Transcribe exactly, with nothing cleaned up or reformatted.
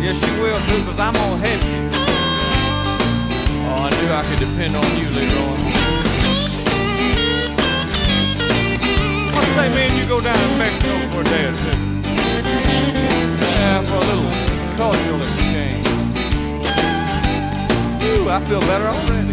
Yes, you will too, because I'm going to help you. Oh, I knew I could depend on you, Lee Roy. I say, man, you go down to Mexico for a day or two. Yeah, for a little cultural exchange. Ooh, I feel better already.